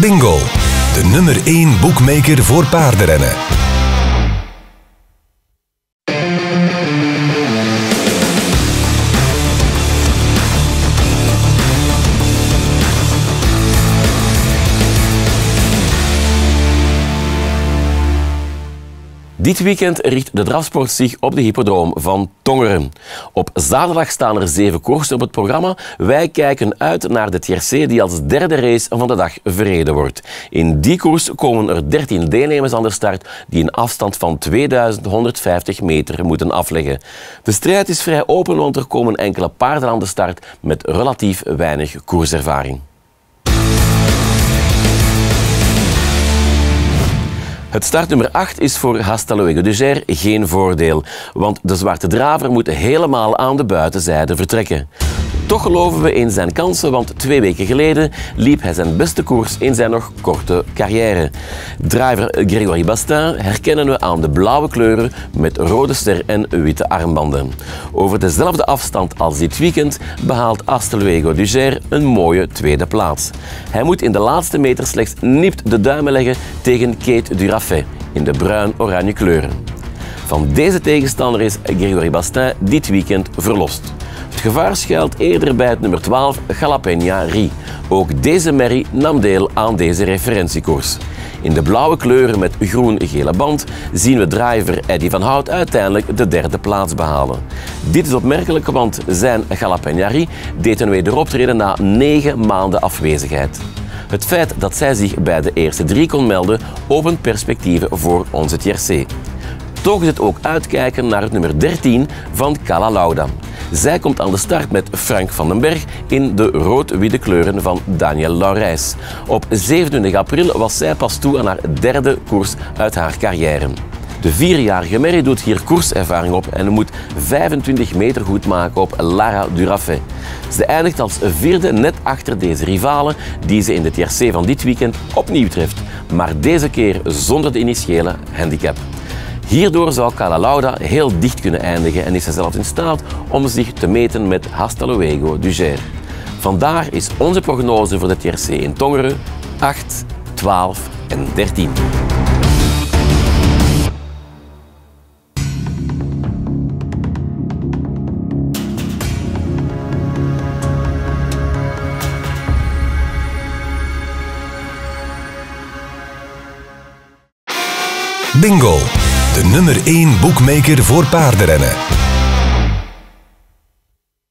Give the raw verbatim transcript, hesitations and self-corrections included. Bingoal, de nummer één boekmaker voor paardenrennen. Dit weekend richt de drafsport zich op de hippodroom van Tongeren. Op zaterdag staan er zeven koersen op het programma. Wij kijken uit naar de T R C die als derde race van de dag verreden wordt. In die koers komen er dertien deelnemers aan de start die een afstand van tweeduizend honderdvijftig meter moeten afleggen. De strijd is vrij open, want er komen enkele paarden aan de start met relatief weinig koerservaring. Het startnummer acht is voor Hasta Luego du Gers geen voordeel, want de zwarte draver moet helemaal aan de buitenzijde vertrekken. Toch geloven we in zijn kansen, want twee weken geleden liep hij zijn beste koers in zijn nog korte carrière. Driver Grégory Bastin herkennen we aan de blauwe kleuren met rode ster en witte armbanden. Over dezelfde afstand als dit weekend behaalt Hasta Luego du Gers een mooie tweede plaats. Hij moet in de laatste meter slechts nipt de duimen leggen tegen Kate Duraffet in de bruin-oranje kleuren. Van deze tegenstander is Grégory Bastin dit weekend verlost. Het gevaar schuilt eerder bij het nummer twaalf, Galapagnari. Ook deze Mary nam deel aan deze referentiekoers. In de blauwe kleuren met groen-gele band zien we driver Eddie van Hout uiteindelijk de derde plaats behalen. Dit is opmerkelijk, want zijn Galapagnari deed een wederoptreden na negen maanden afwezigheid. Het feit dat zij zich bij de eerste drie kon melden opent perspectieven voor onze T R C. Toch is het ook uitkijken naar het nummer dertien van Kala Lauda. Zij komt aan de start met Frank van den Berg in de rood-witte kleuren van Daniel Laurijs. Op zevenentwintig april was zij pas toe aan haar derde koers uit haar carrière. De vierjarige Mary doet hier koerservaring op en moet vijfentwintig meter goed maken op Lara Duraffé. Ze eindigt als vierde net achter deze rivale die ze in de T R C van dit weekend opnieuw treft, maar deze keer zonder de initiële handicap. Hierdoor zou Kala Lauda heel dicht kunnen eindigen en is zij zelf in staat om zich te meten met Hasta Luego du Gers. Vandaar is onze prognose voor de T R C in Tongeren acht, twaalf en dertien. Bingoal, de nummer één boekmaker voor paardenrennen.